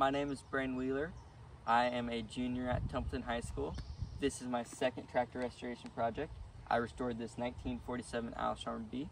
My name is Brian Wheeler. I am a junior at Templeton High School. This is my second tractor restoration project. I restored this 1947 Allis-Chalmers B.